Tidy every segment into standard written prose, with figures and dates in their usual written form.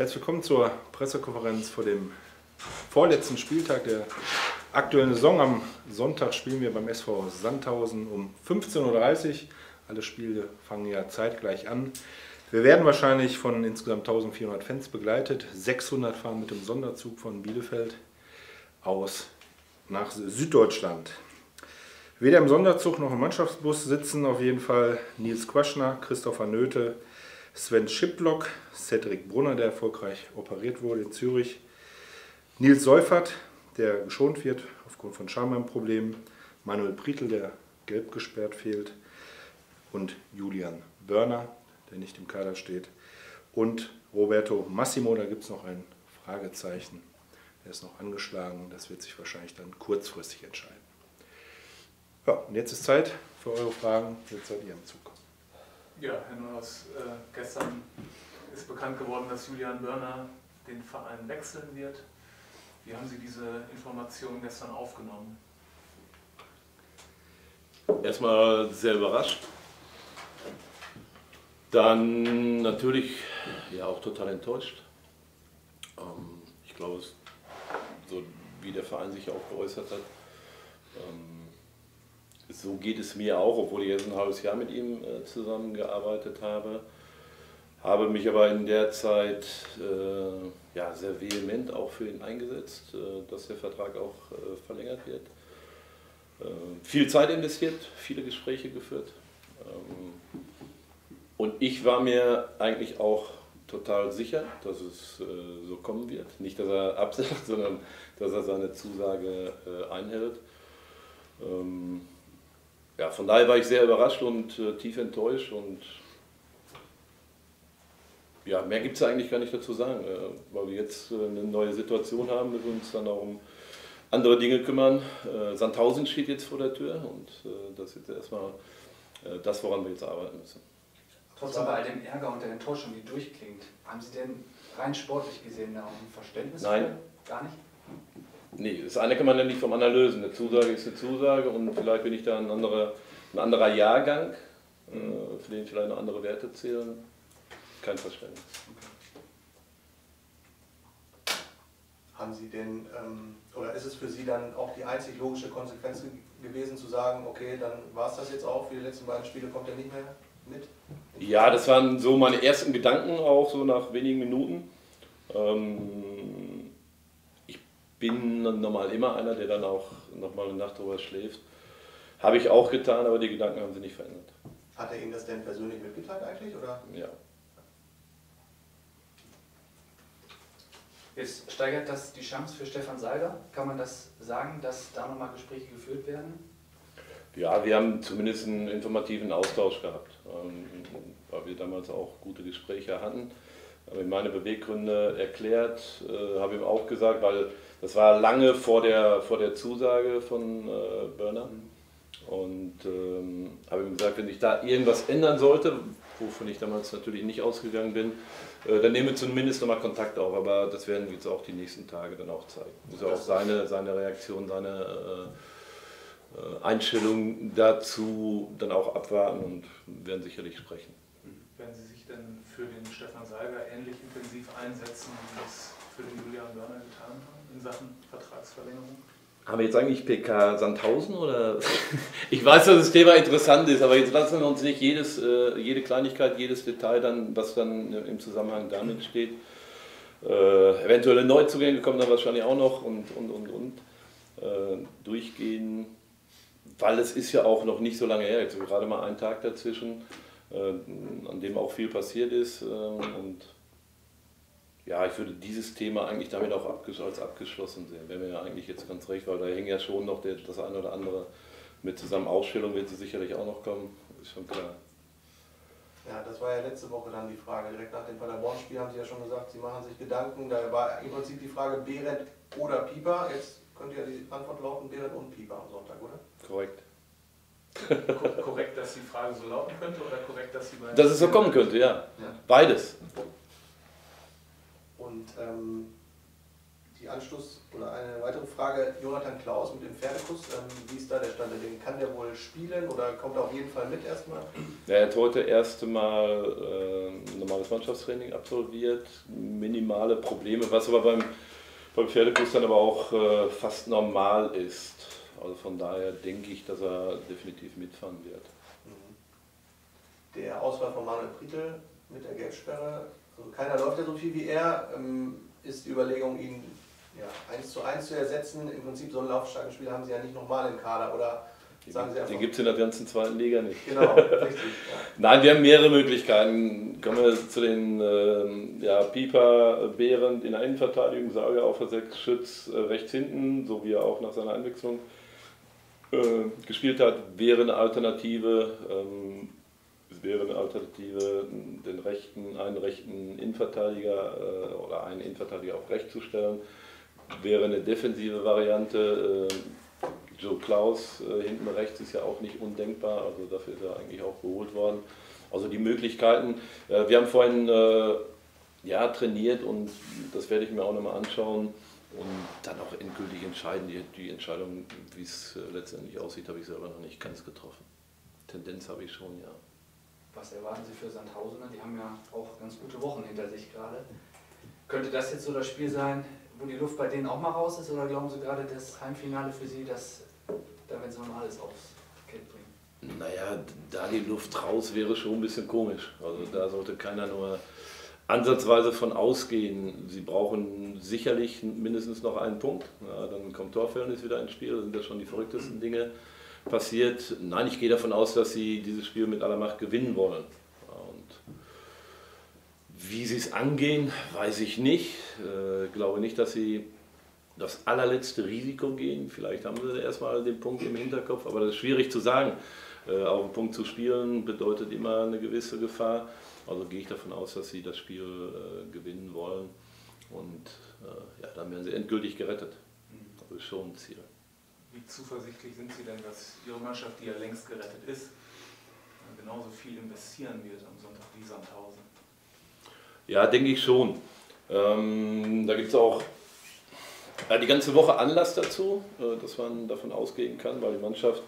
Herzlich willkommen zur Pressekonferenz vor dem vorletzten Spieltag der aktuellen Saison. Am Sonntag spielen wir beim SV Sandhausen um 15:30 Uhr. Alle Spiele fangen ja zeitgleich an. Wir werden wahrscheinlich von insgesamt 1400 Fans begleitet. 600 fahren mit dem Sonderzug von Bielefeld aus nach Süddeutschland. Weder im Sonderzug noch im Mannschaftsbus sitzen auf jeden Fall Nils Quaschner, Christopher Nöte, Sven Schiplock, Cedric Brunner, der erfolgreich operiert wurde in Zürich, Nils Seufert, der geschont wird aufgrund von Schambein-Problemen, Manuel Prietl, der gelb gesperrt fehlt, und Julian Börner, der nicht im Kader steht, und Roberto Massimo, da gibt es noch ein Fragezeichen, der ist noch angeschlagen, das wird sich wahrscheinlich dann kurzfristig entscheiden. Ja, und jetzt ist Zeit für eure Fragen, jetzt seid ihr am Zug. Ja, Herr Neuhaus, gestern ist bekannt geworden, dass Julian Börner den Verein wechseln wird. Wie haben Sie diese Information gestern aufgenommen? Erstmal sehr überrascht. Dann natürlich ja auch total enttäuscht. Ich glaube, so wie der Verein sich auch geäußert hat, so geht es mir auch, obwohl ich jetzt ein halbes Jahr mit ihm zusammengearbeitet habe. Habe mich aber in der Zeit ja, sehr vehement auch für ihn eingesetzt, dass der Vertrag auch verlängert wird. Viel Zeit investiert, viele Gespräche geführt. Und ich war mir eigentlich auch total sicher, dass es so kommen wird. Nicht, dass er absagt, sondern dass er seine Zusage einhält. Ja, von daher war ich sehr überrascht und tief enttäuscht und ja, mehr gibt es eigentlich gar nicht dazu sagen, weil wir jetzt eine neue Situation haben, müssen wir uns dann auch um andere Dinge kümmern. Sandhausen steht jetzt vor der Tür und das ist jetzt erstmal das, woran wir jetzt arbeiten müssen. Trotz aber all dem Ärger und der Enttäuschung, die durchklingt, haben Sie denn rein sportlich gesehen da ein Verständnis? Nein. Gar nicht? Nee, das eine kann man ja nicht vom anderen lösen. Eine Zusage ist eine Zusage und vielleicht bin ich da ein anderer Jahrgang, für den vielleicht noch andere Werte zählen. Kein Verständnis. Okay. Haben Sie denn, oder ist es für Sie dann auch die einzig logische Konsequenz gewesen, zu sagen, okay, dann war es das jetzt auch, für die letzten beiden Spiele kommt er nicht mehr mit? Ja, das waren so meine ersten Gedanken auch, so nach wenigen Minuten. Ich bin normal immer einer, der dann auch nochmal eine Nacht drüber schläft. Habe ich auch getan, aber die Gedanken haben sich nicht verändert. Hat er Ihnen das denn persönlich mitgeteilt eigentlich, oder? Ja. Jetzt steigert das die Chance für Stefan Seider. Kann man das sagen, dass da nochmal Gespräche geführt werden? Ja, wir haben zumindest einen informativen Austausch gehabt, weil wir damals auch gute Gespräche hatten. Habe ihm meine Beweggründe erklärt, habe ihm auch gesagt, weil das war lange vor der Zusage von Börner. Und habe ihm gesagt, wenn sich da irgendwas ändern sollte, wovon ich damals natürlich nicht ausgegangen bin, dann nehmen wir zumindest nochmal Kontakt auf. Aber das werden wir jetzt auch die nächsten Tage dann auch zeigen. Also auch seine Reaktion, seine Einstellung dazu dann auch abwarten und werden sicherlich sprechen. Werden Sie sich denn für den Stefan Seider ähnlich intensiv einsetzen, wie das für den Julian Börner getan haben in Sachen Vertragsverlängerung? Haben wir jetzt eigentlich PK Sandhausen? Oder? Ich weiß, dass das Thema interessant ist, aber jetzt lassen wir uns nicht jede Kleinigkeit, jedes Detail, dann, was dann im Zusammenhang damit steht. Eventuelle Neuzugänge kommen dann wahrscheinlich auch noch und durchgehen, weil es ist ja auch noch nicht so lange her, jetzt gerade mal einen Tag dazwischen. An dem auch viel passiert ist und ja, ich würde dieses Thema eigentlich damit auch als abgeschlossen sehen. Wäre mir ja eigentlich jetzt ganz recht, weil da hängt ja schon noch das eine oder andere mit zusammen. Ausstellung wird sie sicherlich auch noch kommen, ist schon klar. Ja, das war ja letzte Woche dann die Frage, direkt nach dem Paderborn-Spiel haben Sie ja schon gesagt, Sie machen sich Gedanken, da war im Prinzip die Frage Behrendt oder Pieper, jetzt könnte ja die Antwort lauten Behrendt und Pieper am Sonntag, oder? Korrekt. Korrekt, dass die Frage so lauten könnte oder korrekt, dass sie beide... Dass es so kommen könnte, ja. Beides. Und die Anschluss oder eine weitere Frage, Jonathan Klaus mit dem Pferdekuss, wie ist da der Stand der Dinge? Kann der wohl spielen oder kommt er auf jeden Fall mit erstmal? Ja, er hat heute erst mal normales Mannschaftstraining absolviert, minimale Probleme, was aber beim Pferdekuss dann aber auch fast normal ist. Also von daher denke ich, dass er definitiv mitfahren wird. Der Auswahl von Manuel Prietl mit der Gelbsperre, also keiner läuft ja so viel wie er, ist die Überlegung, ihn 1:1 zu ersetzen. Im Prinzip so einen laufstarken Spieler haben sie ja nicht nochmal im Kader, oder sagen Sie einfach... Den gibt es in der ganzen zweiten Liga nicht. Genau, richtig. Ja. Nein, wir haben mehrere Möglichkeiten. Kommen wir zu den Pieper, Behrendt in der Innenverteidigung, Sager auf der 6, Schütz rechts hinten, so wie er auch nach seiner Einwechslung gespielt hat, wäre eine Alternative. Es wäre eine Alternative, einen rechten Innenverteidiger oder einen Innenverteidiger auf rechts zu stellen. Wäre eine defensive Variante. Joe Klaus hinten rechts ist ja auch nicht undenkbar, also dafür ist er eigentlich auch geholt worden. Also die Möglichkeiten. Wir haben vorhin trainiert und das werde ich mir auch nochmal anschauen und dann auch endgültig entscheiden. Die Entscheidung, wie es letztendlich aussieht, habe ich selber noch nicht ganz getroffen. Tendenz habe ich schon, ja. Was erwarten Sie für Sandhausener? Die haben ja auch ganz gute Wochen hinter sich gerade. Könnte das jetzt so das Spiel sein, wo die Luft bei denen auch mal raus ist? Oder glauben Sie gerade, das Heimfinale für Sie, dass damit sie nochmal alles aufs Parkett bringen? Naja, da die Luft raus wäre schon ein bisschen komisch. Also da sollte keiner nur ansatzweise von ausgehen. Sie brauchen sicherlich mindestens noch einen Punkt. Ja, dann kommt Torverhältnis wieder ins Spiel. Das sind ja schon die verrücktesten Dinge passiert. Nein, ich gehe davon aus, dass sie dieses Spiel mit aller Macht gewinnen wollen. Und wie sie es angehen, weiß ich nicht. Ich glaube nicht, dass sie das allerletzte Risiko gehen. Vielleicht haben sie erstmal den Punkt im Hinterkopf, aber das ist schwierig zu sagen. Auf den Punkt zu spielen bedeutet immer eine gewisse Gefahr. Also gehe ich davon aus, dass sie das Spiel gewinnen wollen. Und dann werden sie endgültig gerettet. Das ist schon ein Ziel. Wie zuversichtlich sind Sie denn, dass Ihre Mannschaft, die ja längst gerettet ist, genauso viel investieren wird am Sonntag wie Sandhausen? Ja, denke ich schon. Da gibt es auch die ganze Woche Anlass dazu, dass man davon ausgehen kann, weil die Mannschaft,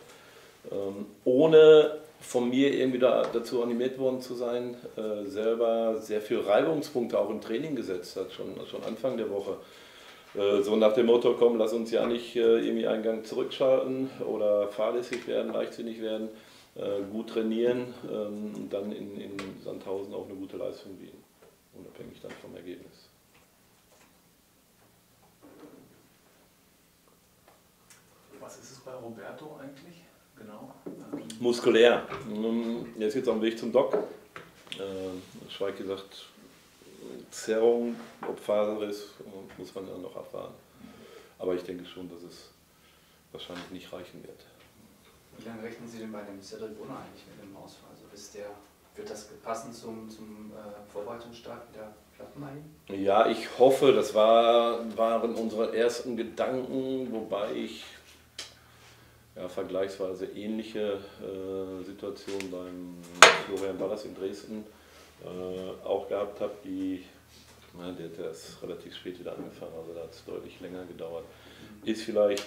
ohne von mir irgendwie dazu animiert worden zu sein, selber sehr viele Reibungspunkte auch im Training gesetzt hat, schon Anfang der Woche. So nach dem Motto, komm, lass uns ja nicht irgendwie einen Gang zurückschalten oder fahrlässig werden, leichtsinnig werden, gut trainieren und dann in Sandhausen auch eine gute Leistung bieten, unabhängig dann vom Ergebnis. Was ist es bei Roberto eigentlich? Genau. Muskulär. Er ist jetzt auf dem Weg zum Doc. Schweig gesagt, Zerrung, ob Faserriss, muss man dann noch erfahren. Aber ich denke schon, dass es wahrscheinlich nicht reichen wird. Wie lange rechnen Sie denn bei dem Cedric Brunner eigentlich mit dem Ausfall? Also wird das passend zum Vorbereitungsstart wieder klappen eigentlich? Ja, ich hoffe, das waren unsere ersten Gedanken, wobei ich vergleichsweise ähnliche Situation beim Florian Ballas in Dresden auch gehabt habe, der ist relativ spät wieder angefangen, also da hat es deutlich länger gedauert. Ist vielleicht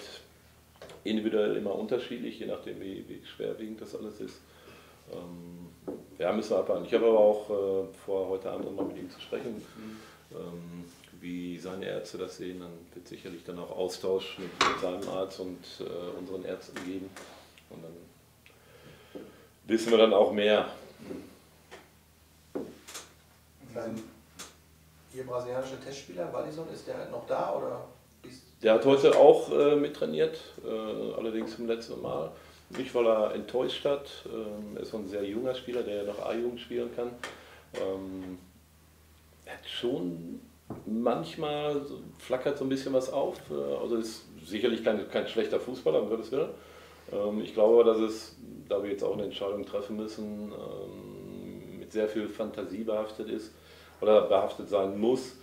individuell immer unterschiedlich, je nachdem wie schwerwiegend das alles ist. Müssen wir abwarten. Ich habe aber auch vor, heute Abend nochmal mit ihm zu sprechen, wie seine Ärzte das sehen. Dann wird sicherlich dann auch Austausch mit seinem Arzt und unseren Ärzten geben. Und dann wissen wir dann auch mehr. Ihr brasilianischer Testspieler, Walison, ist der noch da? Oder ist der hat heute auch mittrainiert, allerdings zum letzten Mal. Nicht, weil er enttäuscht hat. Er ist ein sehr junger Spieler, der ja noch A-Jugend spielen kann. Er hat schon manchmal, flackert so ein bisschen was auf. Also ist sicherlich kein schlechter Fußballer, um Gottes Willen. Ich glaube aber, da wir jetzt auch eine Entscheidung treffen müssen, mit sehr viel Fantasie behaftet ist oder behaftet sein muss.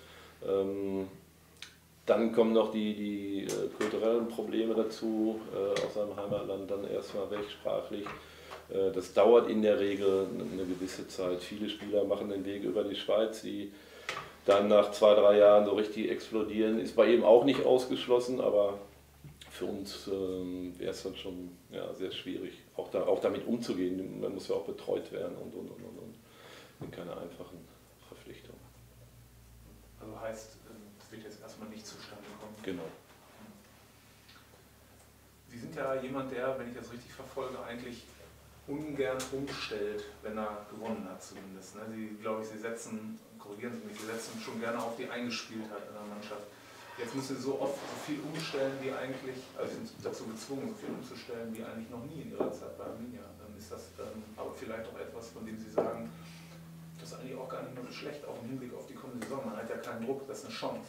Dann kommen noch die kulturellen Probleme dazu, aus seinem Heimatland dann erstmal wegsprachlich. Das dauert in der Regel eine gewisse Zeit. Viele Spieler machen den Weg über die Schweiz, die dann nach 2, 3 Jahren so richtig explodieren, ist bei ihm auch nicht ausgeschlossen, aber für uns wäre es dann schon ja, sehr schwierig, auch damit umzugehen. Man muss ja auch betreut werden und. Das sind keine einfachen Verpflichtungen. Also heißt, es wird jetzt erstmal nicht zustande kommen? Genau. Sie sind ja jemand, der, wenn ich das richtig verfolge, eigentlich ungern umstellt, wenn er gewonnen hat zumindest. Sie, glaube ich, Sie setzen, korrigieren Sie mich, Sie setzen schon gerne auf die Eingespieltheit in der Mannschaft. Jetzt müssen Sie so oft so viel umstellen, wie eigentlich, also sind dazu gezwungen, so viel umzustellen, wie eigentlich noch nie in Ihrer Zeit bei Arminia. Dann ist das aber vielleicht auch etwas, von dem Sie sagen, das ist eigentlich auch gar nicht mehr so schlecht, auch im Hinblick auf die kommende Saison. Man hat ja keinen Druck, das ist eine Chance.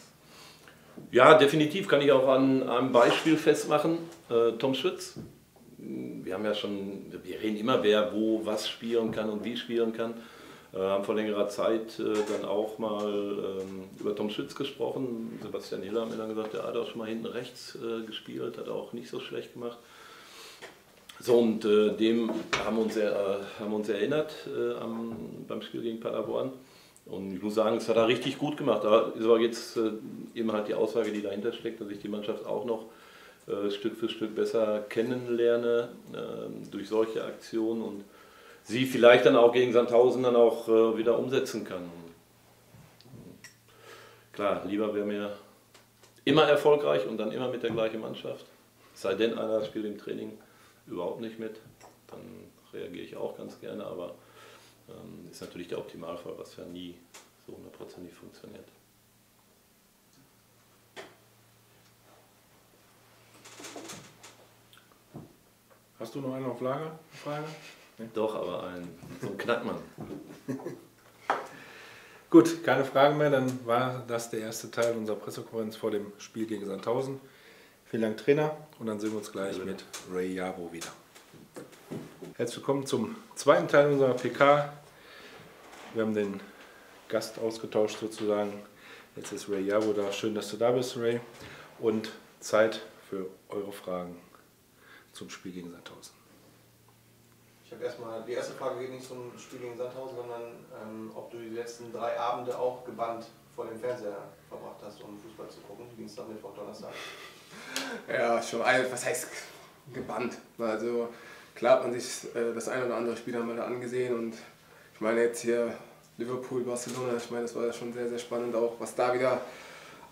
Ja, definitiv kann ich auch an einem Beispiel festmachen. Tom Schütz. Wir haben ja schon, wir reden immer, wer wo was spielen kann und wie spielen kann. Haben vor längerer Zeit dann auch mal über Tom Schütz gesprochen. Sebastian Hiller hat mir dann gesagt, der hat auch schon mal hinten rechts gespielt, hat auch nicht so schlecht gemacht. So, und dem haben wir uns erinnert beim Spiel gegen Paderborn. Und ich muss sagen, es hat er richtig gut gemacht. Da ist aber jetzt eben halt die Aussage, die dahinter steckt, dass ich die Mannschaft auch noch Stück für Stück besser kennenlerne durch solche Aktionen und sie vielleicht dann auch gegen Sandhausen dann auch wieder umsetzen kann. Klar, lieber wäre mir immer erfolgreich und dann immer mit der gleichen Mannschaft. Sei denn einer spielt im Training überhaupt nicht mit, dann reagiere ich auch ganz gerne, aber ist natürlich der Optimalfall, was ja nie so hundertprozentig funktioniert. Hast du noch einen auf Lager? Frage? Nee? Doch, aber einen. So ein Knackmann. Gut, keine Fragen mehr, dann war das der erste Teil unserer Pressekonferenz vor dem Spiel gegen Sandhausen. Vielen Dank, Trainer, und dann sehen wir uns gleich mit Ray Yabo wieder. Herzlich willkommen zum zweiten Teil unserer PK. Wir haben den Gast ausgetauscht sozusagen. Jetzt ist Ray Yabo da. Schön, dass du da bist, Ray. Und Zeit für eure Fragen zum Spiel gegen Sandhausen. Ich habe erstmal, die erste Frage geht nicht zum Spiel gegen Sandhausen, sondern ob du die letzten 3 Abende auch gebannt vor dem Fernseher verbracht hast, um Fußball zu gucken. Dienstag, Mittwoch, Donnerstag. Ja, schon, was heißt gebannt? Also klar hat man sich das eine oder andere Spiel einmal angesehen und ich meine jetzt hier Liverpool, Barcelona, ich meine das war ja schon sehr, sehr spannend auch, was da wieder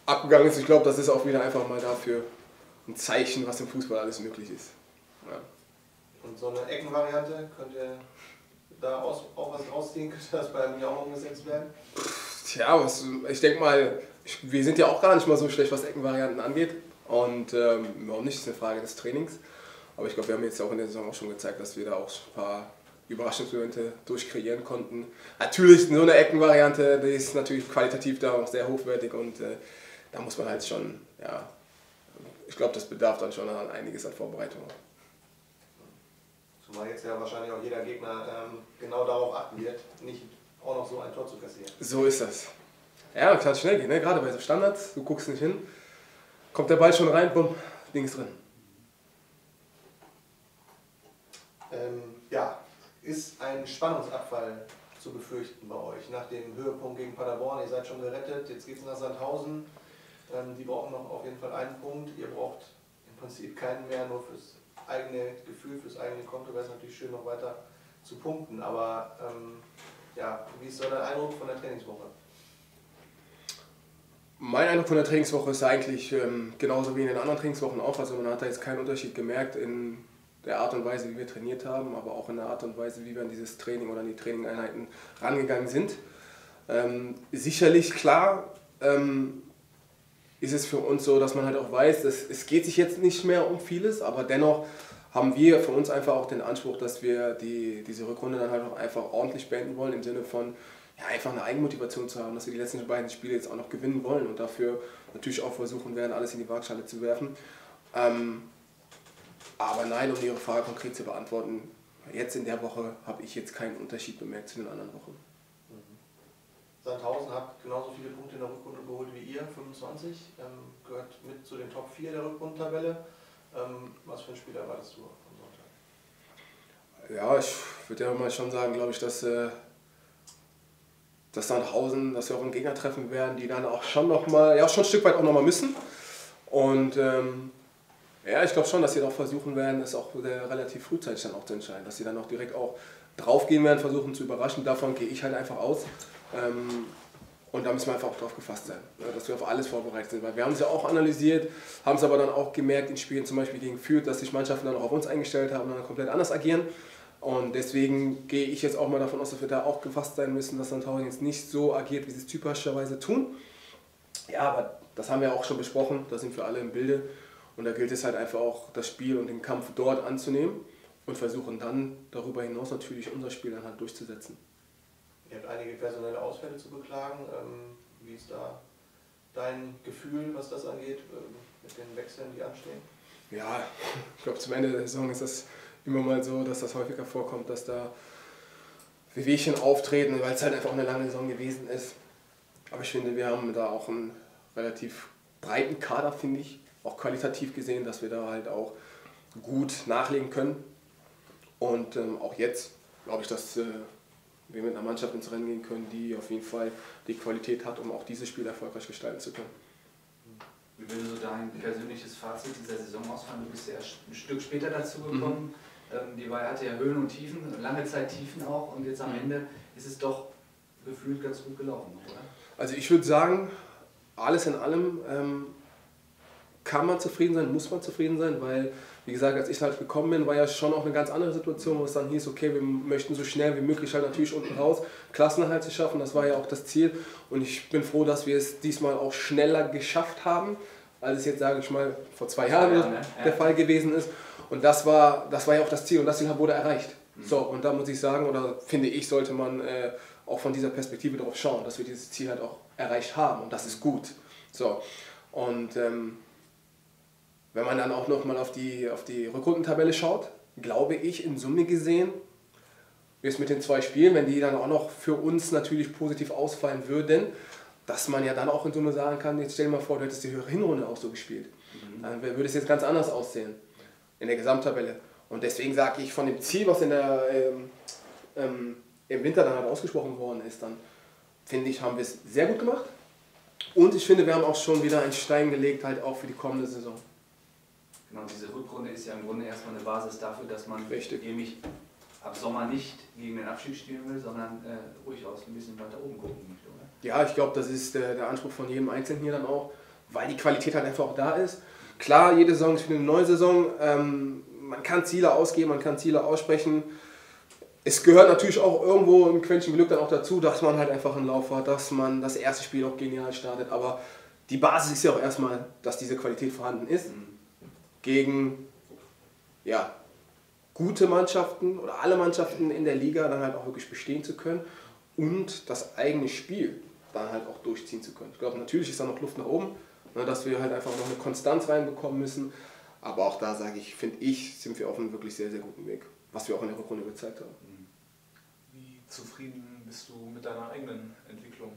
abgegangen ist. Ich glaube, das ist auch wieder einfach mal dafür ein Zeichen, was im Fußball alles möglich ist. Ja. Und so eine Eckenvariante, könnt ihr da auch was rausziehen, könnte das bei mir auch umgesetzt werden? Tja, ich denke mal, wir sind ja auch gar nicht mal so schlecht, was Eckenvarianten angeht. Und warum nicht, das ist eine Frage des Trainings. Aber ich glaube, wir haben jetzt auch in der Saison auch schon gezeigt, dass wir da auch ein paar Überraschungsmomente durchkreieren konnten. Natürlich, so eine Eckenvariante, die ist natürlich qualitativ da auch sehr hochwertig und da muss man halt schon, ja, ich glaube, das bedarf dann schon an einiges an Vorbereitung. Zumal jetzt ja wahrscheinlich auch jeder Gegner genau darauf achten wird, nicht auch noch so ein Tor zu kassieren. So ist das. Ja, kann schnell gehen, ne? Gerade bei so Standards, du guckst nicht hin. Kommt der Ball schon rein, bumm, links drin. Ja, ist ein Spannungsabfall zu befürchten bei euch? Nach dem Höhepunkt gegen Paderborn, ihr seid schon gerettet, jetzt geht es nach Sandhausen. Die brauchen noch auf jeden Fall einen Punkt. Ihr braucht im Prinzip keinen mehr, nur fürs eigene Gefühl, fürs eigene Konto wäre es natürlich schön, noch weiter zu punkten. Aber ja, wie ist so dein Eindruck von der Trainingswoche? Mein Eindruck von der Trainingswoche ist eigentlich genauso wie in den anderen Trainingswochen auch. Also man hat da jetzt keinen Unterschied gemerkt in der Art und Weise, wie wir trainiert haben, aber auch in der Art und Weise, wie wir an dieses Training oder an die Trainingeinheiten rangegangen sind. Sicherlich klar ist es für uns so, dass man halt auch weiß, dass es geht sich jetzt nicht mehr um vieles, aber dennoch haben wir von uns einfach auch den Anspruch, dass wir diese Rückrunde dann halt auch einfach ordentlich beenden wollen, im Sinne von ja, einfach eine Eigenmotivation zu haben, dass wir die letzten beiden Spiele jetzt auch noch gewinnen wollen und dafür natürlich auch versuchen werden, alles in die Waagschale zu werfen. Aber nein, um Ihre Frage konkret zu beantworten, jetzt in der Woche habe ich jetzt keinen Unterschied bemerkt zu den anderen Wochen. Mhm. Sandhausen hat genauso viele Punkte in der Rückrunde geholt wie ihr, 25, gehört mit zu den Top 4 der Rückrundentabelle. Was für ein Spiel erwartest du am Sonntag? Ja, ich würde ja mal schon sagen, glaube ich, dass dass Sandhausen, dass wir auch einen Gegner treffen werden, die dann auch schon nochmal, ja, schon ein Stück weit auch nochmal müssen. Und ja, ich glaube schon, dass sie auch versuchen werden, es auch relativ frühzeitig dann auch zu entscheiden, dass sie dann auch direkt auch draufgehen werden, versuchen zu überraschen. Davon gehe ich halt einfach aus. Und da müssen wir einfach auch drauf gefasst sein, dass wir auf alles vorbereitet sind. Weil wir haben es ja auch analysiert, haben es aber dann auch gemerkt in Spielen, zum Beispiel gegen Fürth, dass sich Mannschaften dann auch auf uns eingestellt haben und dann komplett anders agieren. Und deswegen gehe ich jetzt auch mal davon aus, dass wir da auch gefasst sein müssen, dass Sandhausen jetzt nicht so agiert, wie sie es typischerweise tun. Ja, aber das haben wir auch schon besprochen, da sind wir alle im Bilde. Und da gilt es halt einfach auch, das Spiel und den Kampf dort anzunehmen und versuchen dann darüber hinaus natürlich unser Spiel dann halt durchzusetzen. Ihr habt einige personelle Ausfälle zu beklagen. Wie ist da dein Gefühl, was das angeht, mit den Wechseln, die anstehen? Ja, ich glaube, zum Ende der Saison ist das immer mal so, dass das häufiger vorkommt, dass da Wehwehchen auftreten, weil es halt einfach eine lange Saison gewesen ist. Aber ich finde, wir haben da auch einen relativ breiten Kader, finde ich, auch qualitativ gesehen, dass wir da halt auch gut nachlegen können. Und auch jetzt glaube ich, dass wir mit einer Mannschaft ins Rennen gehen können, die auf jeden Fall die Qualität hat, um auch dieses Spiel erfolgreich gestalten zu können. Wie würde so dein persönliches Fazit dieser Saison ausfallen? Du bist ja erst ein Stück später dazu gekommen. Die Wahl hatte ja Höhen und Tiefen, lange Zeit Tiefen auch. Und jetzt am Ende ist es doch gefühlt ganz gut gelaufen, oder? Also ich würde sagen, alles in allem kann man zufrieden sein, muss man zufrieden sein, weil, wie gesagt, als ich halt gekommen bin, war ja schon auch eine ganz andere Situation, wo es dann hieß, okay, wir möchten so schnell wie möglich halt natürlich unten raus Klassenerhalt zu schaffen, das war ja auch das Ziel und ich bin froh, dass wir es diesmal auch schneller geschafft haben, als es jetzt, sage ich mal, vor 2 Jahren der Fall gewesen ist und das war ja auch das Ziel und das Ziel wurde erreicht. So, und da muss ich sagen, oder finde ich, sollte man auch von dieser Perspektive darauf schauen, dass wir dieses Ziel halt auch erreicht haben und das ist gut. So, und wenn man dann auch nochmal auf die Rückrundentabelle schaut, glaube ich, in Summe gesehen, jetzt mit den 2 Spielen, wenn die dann auch noch für uns natürlich positiv ausfallen würden, dass man ja dann auch in Summe sagen kann, jetzt stell dir mal vor, du hättest die Hinrunde auch so gespielt. Dann würde es jetzt ganz anders aussehen in der Gesamttabelle. Und deswegen sage ich, von dem Ziel, was in der, im Winter dann halt ausgesprochen worden ist, dann finde ich, haben wir es sehr gut gemacht. Und ich finde, wir haben auch schon wieder einen Stein gelegt, halt auch für die kommende Saison. Genau, diese Rückrunde ist ja im Grunde erstmal eine Basis dafür, dass man nämlich ab Sommer nicht gegen den Abstieg spielen will, sondern ruhig aus ein bisschen weiter oben gucken möchte, oder? Ja, ich glaube, das ist der Anspruch von jedem Einzelnen hier dann auch, weil die Qualität halt einfach auch da ist. Klar, jede Saison ist für eine neue Saison, man kann Ziele ausgeben, man kann Ziele aussprechen. Es gehört natürlich auch irgendwo im Quäntchen Glück dann auch dazu, dass man halt einfach einen Lauf hat, dass man das erste Spiel auch genial startet, aber die Basis ist ja auch erstmal, dass diese Qualität vorhanden ist. Gegen ja, gute Mannschaften oder alle Mannschaften in der Liga dann halt auch wirklich bestehen zu können und das eigene Spiel dann halt auch durchziehen zu können. Ich glaube, natürlich ist da noch Luft nach oben, dass wir halt einfach noch eine Konstanz reinbekommen müssen, aber auch da sage ich, finde ich, sind wir auf einem wirklich sehr, sehr guten Weg, was wir auch in der Rückrunde gezeigt haben. Wie zufrieden bist du mit deiner eigenen Entwicklung,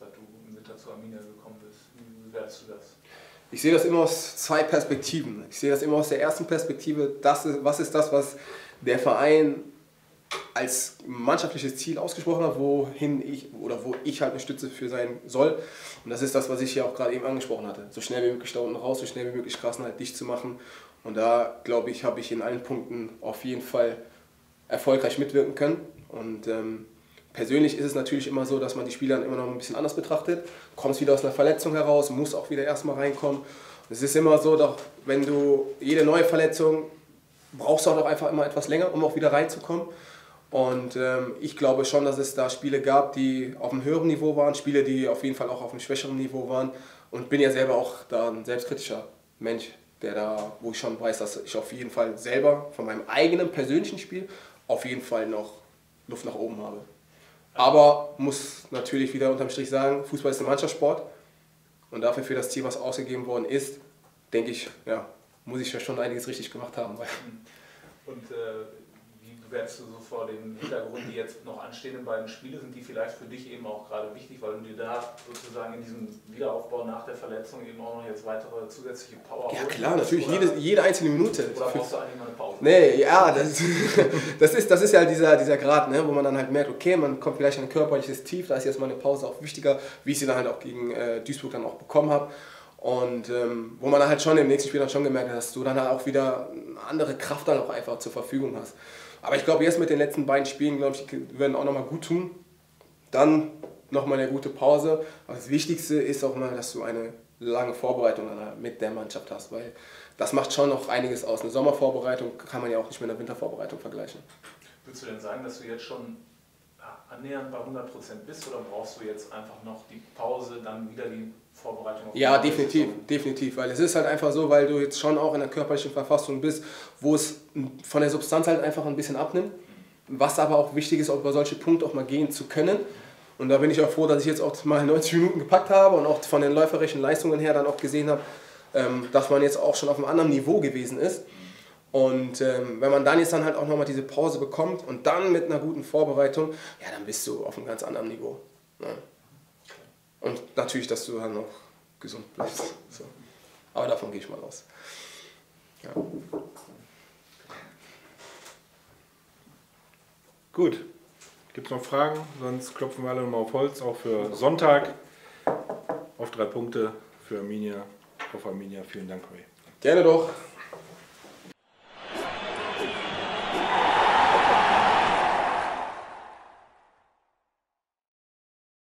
seit du im Winter zu Arminia gekommen bist? Wie bewertest du das? Ich sehe das immer aus 2 Perspektiven. Ich sehe das immer aus der ersten Perspektive, was ist das, was der Verein als mannschaftliches Ziel ausgesprochen hat, wo ich halt eine Stütze für sein soll. Und das ist das, was ich hier auch gerade eben angesprochen hatte. So schnell wie möglich da unten raus, so schnell wie möglich Straßen halt dicht zu machen. Und da, glaube ich, habe ich in allen Punkten auf jeden Fall erfolgreich mitwirken können. Und persönlich ist es natürlich immer so, dass man die Spieler dann immer noch ein bisschen anders betrachtet. Du kommst wieder aus einer Verletzung heraus, musst auch wieder erstmal reinkommen. Es ist immer so, dass wenn du jede neue Verletzung brauchst, du auch noch einfach immer etwas länger, um auch wieder reinzukommen. Und ich glaube schon, dass es da Spiele gab, die auf einem höheren Niveau waren, Spiele, die auf jeden Fall auch auf einem schwächeren Niveau waren. Und bin ja selber auch da ein selbstkritischer Mensch, wo ich schon weiß, dass ich auf jeden Fall selber von meinem eigenen persönlichen Spiel auf jeden Fall noch Luft nach oben habe. Aber muss natürlich wieder unterm Strich sagen, Fußball ist ein Mannschaftssport und dafür für das Ziel, was ausgegeben worden ist, denke ich, ja, muss ich ja schon einiges richtig gemacht haben. Und wie wertest du so vor dem Hintergrund, die jetzt noch anstehenden beiden Spiele, sind die vielleicht für dich eben auch gerade wichtig, weil du dir da sozusagen in diesem Wiederaufbau nach der Verletzung eben auch noch jetzt weitere zusätzliche Power holst? Ja klar, natürlich, jede einzelne Minute. Oder brauchst du eigentlich mal eine Pause? Nee, ja, das ist ja halt dieser Grad, ne, wo man dann halt merkt, okay, man kommt vielleicht in ein körperliches Tief, da ist jetzt mal eine Pause auch wichtiger, wie ich sie dann halt auch gegen Duisburg dann auch bekommen habe. Und wo man dann halt schon im nächsten Spiel dann schon gemerkt hat, dass du dann halt auch wieder andere Kraft dann auch einfach zur Verfügung hast. Aber ich glaube, jetzt mit den letzten beiden Spielen, glaube ich, werden auch nochmal gut tun. Dann nochmal eine gute Pause. Aber das Wichtigste ist auch mal, dass du eine lange Vorbereitung mit der Mannschaft hast, weil das macht schon noch einiges aus. Eine Sommervorbereitung kann man ja auch nicht mit einer Wintervorbereitung vergleichen. Würdest du denn sagen, dass du jetzt schon annähernd bei 100% bist oder brauchst du jetzt einfach noch die Pause, dann wieder die Vorbereitung? Ja, definitiv, weil es ist halt einfach so, weil du jetzt schon auch in der körperlichen Verfassung bist, wo es von der Substanz halt einfach ein bisschen abnimmt, was aber auch wichtig ist, auch über solche Punkte auch mal gehen zu können. Und da bin ich auch froh, dass ich jetzt auch mal 90 Minuten gepackt habe und auch von den läuferischen Leistungen her dann auch gesehen habe, dass man jetzt auch schon auf einem anderen Niveau gewesen ist. Und wenn man dann jetzt dann halt auch nochmal diese Pause bekommt und dann mit einer guten Vorbereitung, ja, dann bist du auf einem ganz anderen Niveau. Ja. Und natürlich, dass du dann noch gesund bleibst. So. Aber davon gehe ich mal aus. Ja. Gut. Gibt es noch Fragen? Sonst klopfen wir alle nochmal auf Holz, auch für Sonntag. Auf 3 Punkte für Arminia. Auf Arminia. Vielen Dank, Ray. Gerne doch.